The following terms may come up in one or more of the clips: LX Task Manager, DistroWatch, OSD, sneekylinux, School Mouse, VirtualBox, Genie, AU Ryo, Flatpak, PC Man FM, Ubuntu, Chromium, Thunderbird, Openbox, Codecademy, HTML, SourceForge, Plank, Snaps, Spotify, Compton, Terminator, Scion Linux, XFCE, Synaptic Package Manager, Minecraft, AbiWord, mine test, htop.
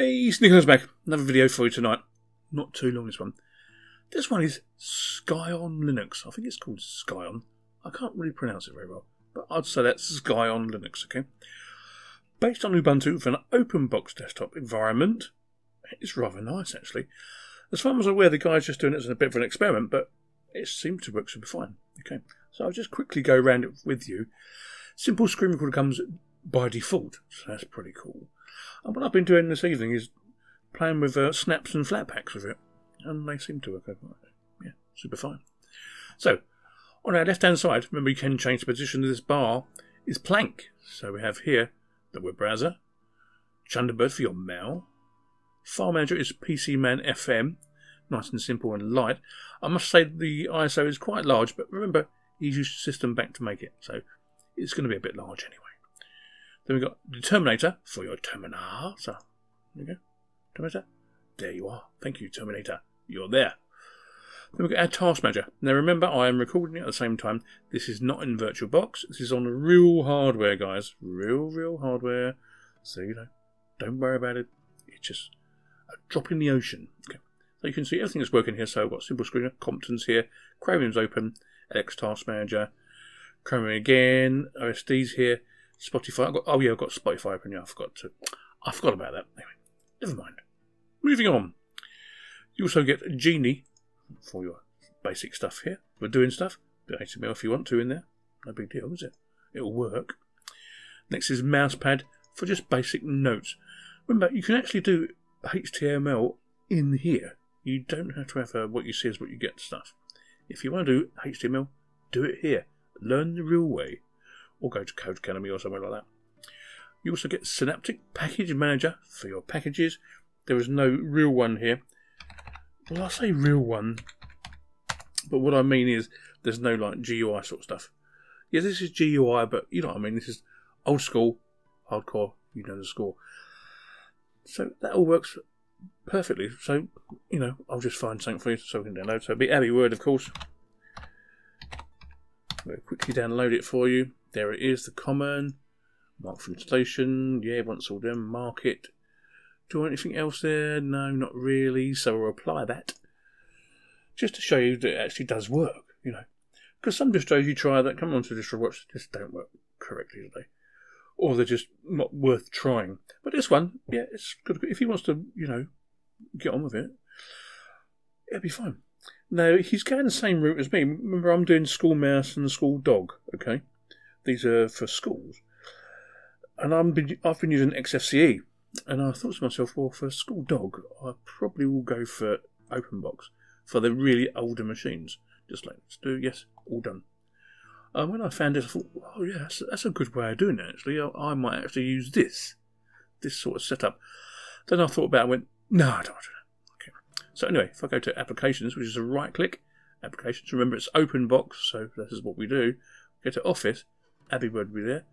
Hey, Sneekylinux back. Another video for you tonight. Not too long, this one. This one is Scion Linux. I think it's called Scion. I can't really pronounce it very well, but I'd say that's Scion Linux, okay? Based on Ubuntu with an Openbox desktop environment. It's rather nice, actually. As far as I'm aware, the guy's just doing it as a bit of an experiment, but it seems to work super fine, okay? So I'll just quickly go around it with you. Simple screen recorder comes by default, so that's pretty cool. And what I've been doing this evening is playing with snaps and flatpaks with it, and they seem to work over. Yeah, super fine. So, on our left-hand side, remember you can change the position of this bar, is Plank. So we have here the web browser, Thunderbird for your mail, file manager is PC Man FM, nice and simple and light. I must say the ISO is quite large, but remember you used system back to make it, so it's going to be a bit large anyway. Then we've got the Terminator for your Terminator. So, there you go. Terminator. There you are. Thank you, Terminator. You're there. Then we've got our Task Manager. Now remember, I am recording it at the same time. This is not in VirtualBox. This is on real hardware, guys. Real hardware. So, you know, don't worry about it. It's just a drop in the ocean. Okay. So you can see everything that's working here. So I've got Simple Screener, Compton's here, Chromium's open, LX Task Manager, Chromium again, OSD's here. Spotify. I've got Spotify open. Yeah, I forgot about that. Anyway, never mind. Moving on. You also get Genie for your basic stuff here. We're doing stuff. Bit of HTML if you want to in there. No big deal, is it? It'll work. Next is Mousepad for just basic notes. Remember, you can actually do HTML in here. You don't have to have what you see is what you get stuff. If you want to do HTML, do it here. Learn the real way. Or go to Codecademy or somewhere like that. You also get Synaptic Package Manager for your packages. There is no real one here. Well, I say real one, but what I mean is there's no like GUI sort of stuff. Yeah, this is GUI, but you know what I mean. This is old school, hardcore, you know the score. So that all works perfectly. So, you know, I'll just find something for you so we can download. So it'll be AbiWord, of course. We'll quickly download it for you. There it is, the common, mark for installation, yeah, once all done, mark it. Do you want anything else there? No, not really, so we'll apply that. Just to show you that it actually does work, you know. Because some distros you try that, come on to DistroWatch, just don't work correctly today. Or they're just not worth trying. But this one, yeah, it's good. If he wants to, you know, get on with it, it'll be fine. Now, he's going the same route as me. Remember, I'm doing School Mouse and School Dog, okay? These are for schools, and I've been using XFCE, and I thought to myself, well, for School Dog, I probably will go for Openbox for the really older machines. Just like let's do, yes, all done. And when I found this, I thought, oh yeah, that's a good way of doing it. Actually, I might actually use this sort of setup. Then I thought about it and went, no, I don't want to do that. Okay. So anyway, if I go to Applications, which is a right click, Applications. Remember, it's Openbox, so this is what we do. Go to Office. AbiWord will be there.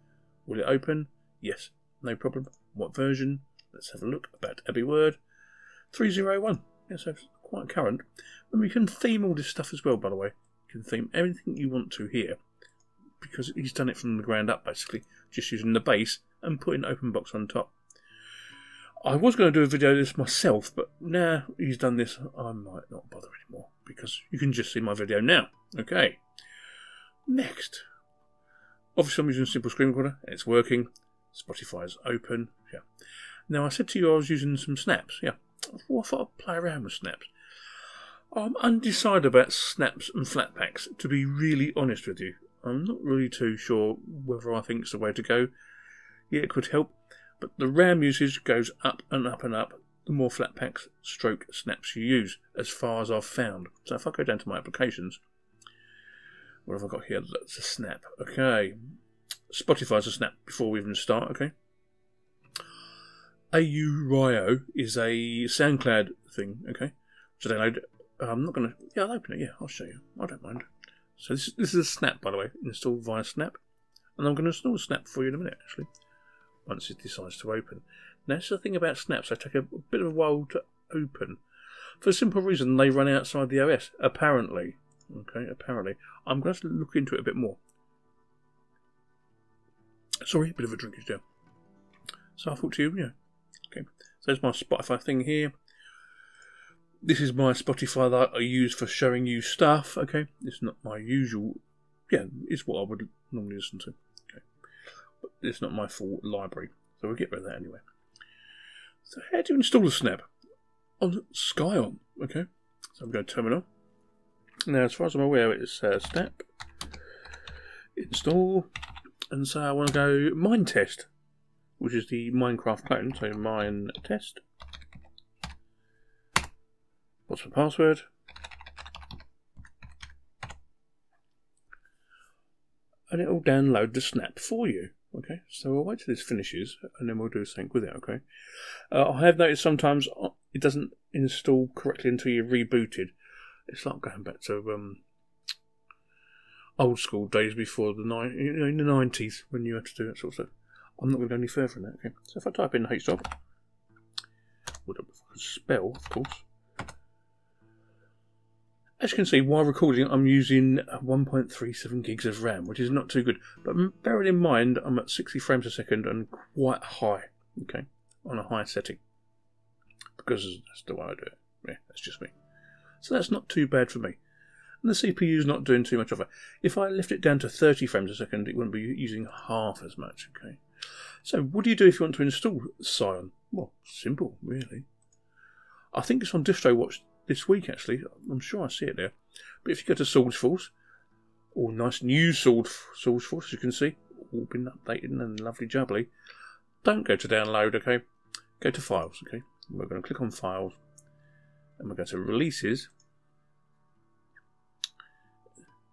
Will it open? Yes, no problem. What version? Let's have a look about AbiWord. 3.0.1. Yeah, so it's quite current. And you can theme all this stuff as well, by the way. You can theme everything you want to here because he's done it from the ground up, basically, just using the base and putting Openbox on top. I was going to do a video of this myself, but now he's done this, I might not bother anymore because you can just see my video now. Okay. Next. Obviously, I'm using Simple Screen Recorder, and it's working. Spotify is open. Yeah. Now, I said to you I was using some snaps. Yeah. Well, I thought I'd play around with snaps. I'm undecided about snaps and flatpaks, to be really honest with you. I'm not really too sure whether I think it's the way to go. Yeah, it could help, but the RAM usage goes up and up and up the more flatpaks stroke snaps you use, as far as I've found. So if I go down to my applications... What have I got here? That's a snap. Okay. Spotify's a snap before we even start. Okay. AU Ryo is a SoundCloud thing. Okay. So download. I'm not going to. Yeah, I'll open it. Yeah, I'll show you. I don't mind. So this is a snap, by the way. Installed via snap. And I'm going to install snap for you in a minute, actually. Once it decides to open. Now, that's the thing about snaps. They take a bit of a while to open. For a simple reason, they run outside the OS, apparently. Okay, apparently. I'm going to have to look into it a bit more. Sorry, a bit of a drinkage deal. So I thought to you, yeah, Okay, so there's my Spotify thing here. This is my Spotify that I use for showing you stuff. Okay, it's not my usual. Yeah, it's what I would normally listen to. Okay, but it's not my full library, so we'll get rid of that anyway. So how do you install a snap? On Scion. Okay, so I'm going to terminal. Now, as far as I'm aware, it's snap install, and so I want to go mine test, which is the Minecraft clone. So mine test. What's my password? And it will download the snap for you. Okay, so we'll wait till this finishes and then we'll do something with it. Okay, I have noticed sometimes it doesn't install correctly until you're rebooted. It's like going back to old school days before the in the 90s when you had to do that sort of stuff. I'm not going to go any further than that. Okay, so if I type in htop, well, if I can spell, of course. As you can see, while recording, I'm using 1.37 gigs of RAM, which is not too good. But bearing in mind, I'm at 60 frames a second and quite high, okay, on a high setting. Because that's the way I do it. Yeah, that's just me. So that's not too bad for me. And the CPU's not doing too much of it. If I lift it down to 30 frames a second, it wouldn't be using half as much, okay. So what do you do if you want to install Scion? Well, simple, really. I think it's on DistroWatch this week, actually. I'm sure I see it there. But if you go to SourceForge, all nice new SourceForge, as you can see, all been updated and lovely jubbly. Don't go to download, okay? Go to files, okay? We're going to click on files and we're going to releases.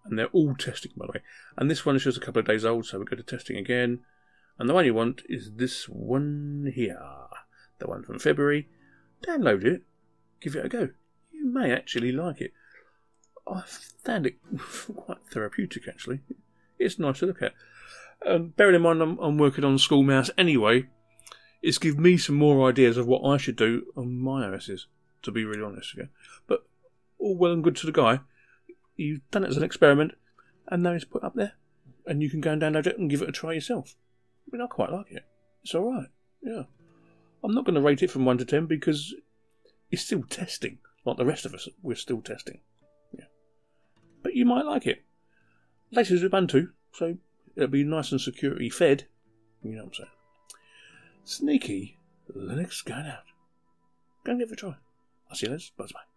And they're all testing, by the way. And this one is just a couple of days old, so we go to testing again. And the one you want is this one here, the one from February. Download it, give it a go. You may actually like it. I found it quite therapeutic, actually. It's nice to look at. Bearing in mind I'm working on School Mouse anyway, it's given me some more ideas of what I should do on my OSs, to be really honest. Okay? But all well and good to the guy. You've done it as an experiment, and now it's put up there. And you can go and download it and give it a try yourself. I mean, I quite like it. It's alright, yeah. I'm not going to rate it from 1 to 10 because it's still testing. Like the rest of us, we're still testing. Yeah. But you might like it. Latest Ubuntu, so it'll be nice and security fed. You know what I'm saying. Sneaky Linux going out. Go and give it a try. I'll see you later. Bye-bye.